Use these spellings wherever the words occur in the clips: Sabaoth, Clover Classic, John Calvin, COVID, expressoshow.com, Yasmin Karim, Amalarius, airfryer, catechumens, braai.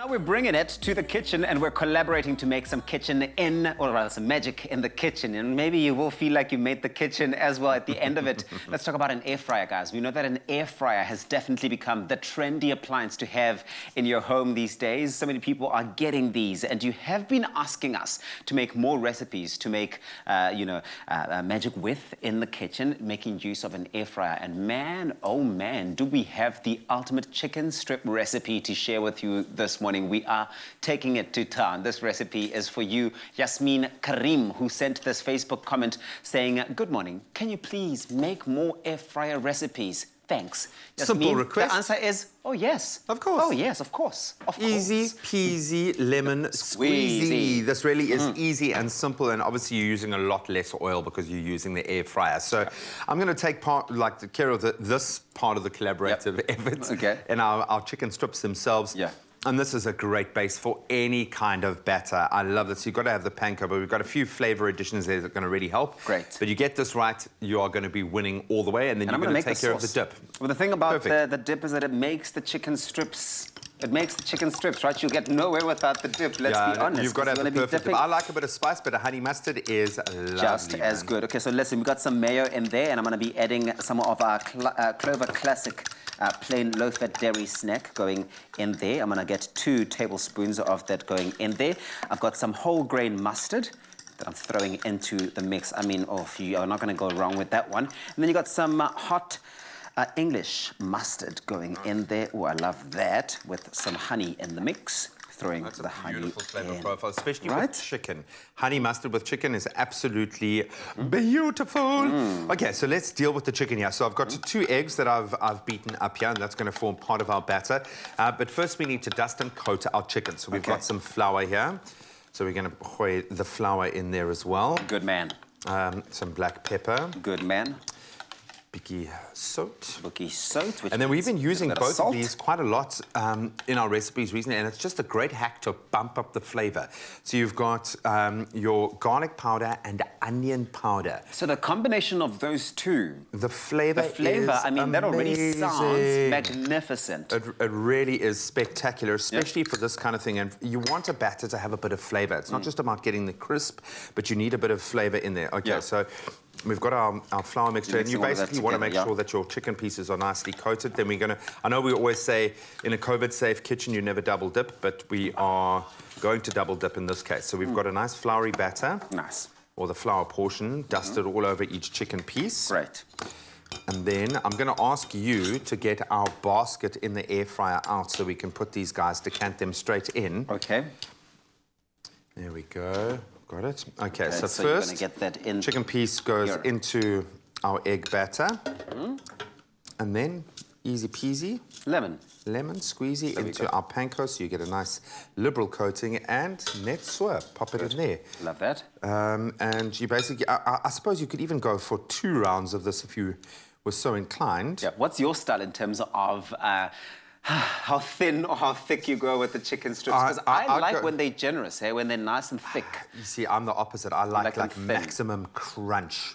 Now we're bringing it to the kitchen and we're collaborating to make some some magic in the kitchen. And maybe you will feel like you made the kitchen as well at the end of it. Let's talk about an air fryer, guys. We know that an air fryer has definitely become the trendy appliance to have in your home these days. So many people are getting these, and you have been asking us to make more recipes, to make, magic with in the kitchen, making use of an air fryer. And man, oh man, do we have the ultimate chicken strip recipe to share with you this morning. We are taking it to town. This recipe is for you, Yasmin Karim, who sent this Facebook comment saying, "Good morning, can you please make more air fryer recipes? Thanks." Yasmin, simple request. The answer is, oh yes. Of course. Oh yes, of course. Of course. Easy peasy lemon squeezy. This really is easy and simple, and obviously you're using a lot less oil because you're using the air fryer. So I'm going to take care of this part of the collaborative efforts and our chicken strips themselves. Yeah. And this is a great base for any kind of batter. I love this. You've got to have the panko, but we've got a few flavor additions there that are going to really help. Great. But you get this right, you are going to be winning all the way, and then you're going to take care of the dip. Well, the thing about the dip is that it makes the chicken strips. It makes the chicken strips, right? You'll get nowhere without the dip, let's be honest. You've got to have the perfect dip. I like a bit of spice, but a honey mustard is lovely. Just as good. Okay, so listen, we've got some mayo in there, and I'm going to be adding some of our Clover Classic plain low fat dairy snack going in there. I'm going to get 2 tablespoons of that going in there. I've got some whole grain mustard that I'm throwing into the mix. I mean, oh, you are not going to go wrong with that one. And then you've got some hot English mustard going in there. Oh, I love that, with some honey in the mix. Throwing the honey in. That's a beautiful flavor profile, especially with chicken. Honey mustard with chicken is absolutely beautiful. Okay, so let's deal with the chicken here. So I've got 2 eggs that I've beaten up here, and that's going to form part of our batter. But first we need to dust and coat our chicken. So we've got some flour here. So we're going to pour the flour in there as well. Good man. Some black pepper. Good man. Biki soot. Biki soot. And then we've been using both of these quite a lot in our recipes recently, and it's just a great hack to bump up the flavour. So you've got your garlic powder and onion powder. So the combination of those two. The flavour is amazing. That already sounds magnificent. It really is spectacular, especially for this kind of thing. And you want a batter to have a bit of flavour. It's not just about getting the crisp, but you need a bit of flavour in there. Okay, so we've got our flour mixture, and you basically want to make sure that your chicken pieces are nicely coated. Then we're going to, I know we always say in a COVID-safe kitchen you never double dip, but we are going to double dip in this case. So we've got a nice floury batter. Nice. Or the flour portion, dusted all over each chicken piece. Great. And then I'm going to ask you to get our basket in the air fryer out so we can put these guys, decant them straight in. Okay. There we go. Got it. Okay, so first, get that in chicken piece goes into our egg batter, and then easy peasy lemon squeezy into our panko, so you get a nice liberal coating, and net swerve. Pop it in there. Love that. And you basically, I suppose you could even go for 2 rounds of this if you were so inclined. Yeah. What's your style in terms of how thin or how thick you go with the chicken strips? Because I like when they're generous, hey, when they're nice and thick. You see, I'm the opposite. I like maximum crunch.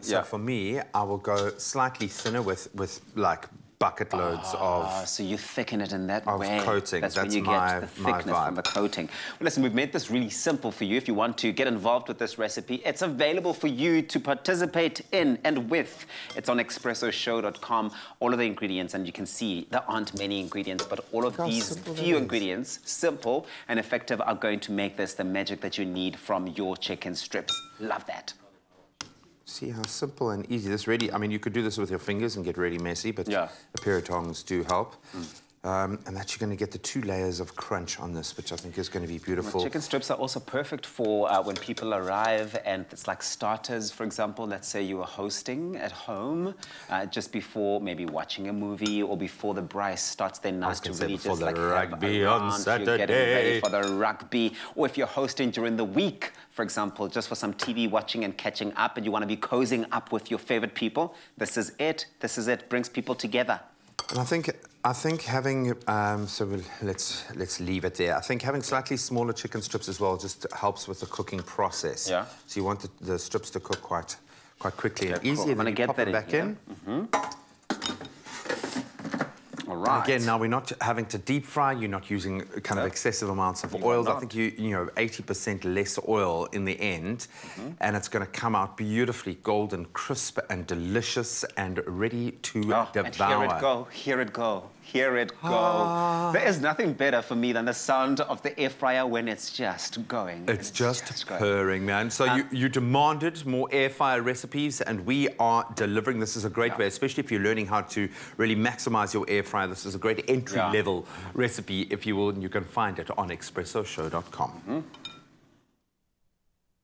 So for me, I will go slightly thinner with like bucket loads of. So you thicken it in that way. Of coating. That's when you get the thickness from the coating. Well, listen, we've made this really simple for you. If you want to get involved with this recipe, it's available for you to participate in and with. It's on expressoshow.com. All of the ingredients, and you can see there aren't many ingredients, but all of these few ingredients, simple and effective, are going to make this the magic that you need from your chicken strips. Love that. See how simple and easy this really. I mean, you could do this with your fingers and get really messy, but a pair of tongs do help. And that you're going to get the 2 layers of crunch on this, which I think is going to be beautiful. Well, chicken strips are also perfect for when people arrive, and it's like starters, for example. Let's say you were hosting at home, just before maybe watching a movie or before the braai starts. They're nice to really just like rugby on Saturday. You're getting ready for the rugby, or if you're hosting during the week, for example, just for some TV watching and catching up, and you want to be cozying up with your favorite people. This is it. This is it. Brings people together. And I think having let's leave it there. I think having slightly smaller chicken strips as well just helps with the cooking process. Yeah. So you want the strips to cook quite quickly and easy. I'm gonna get that back in. All right. And again, now we're not having to deep fry. You're not using kind of excessive amounts of oil. I think you know 80% less oil in the end, and it's going to come out beautifully golden, crisp, and delicious, and ready to devour. And here it go. Here it go. Here it go. Ah. There is nothing better for me than the sound of the air fryer when it's just going. It's just purring, man. So you demanded more air fryer recipes, and we are delivering. This is a great way, especially if you're learning how to really maximize your air fryer. This is a great entry-level recipe, if you will, and you can find it on expressoshow.com.